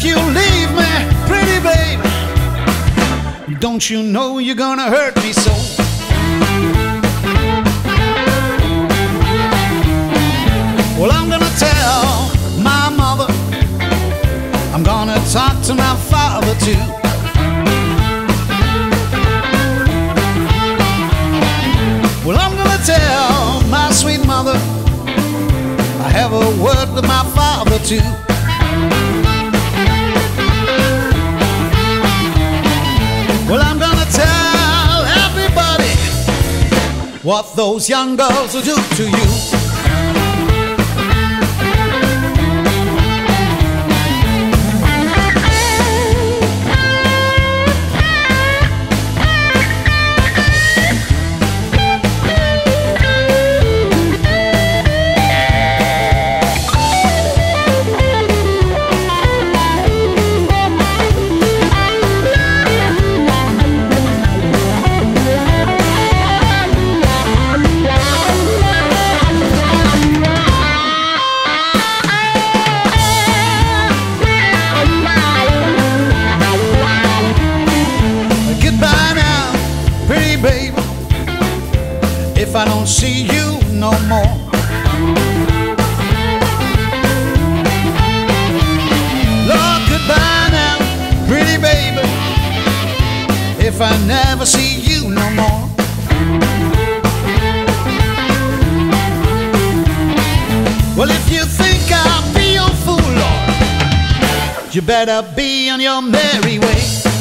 if you leave me, pretty babe. Don't you know you're gonna hurt me so? Well, I'm gonna tell my mother, I'm gonna talk to my father too. Well, I'm gonna tell my sweet mother, I have a word with my father too. Well, I'm gonna tell everybody what those young girls will do to you. If I don't see you no more, Lord, goodbye now, pretty baby, if I never see you no more. Well, if you think I'll be your fool, Lord, you better be on your merry way.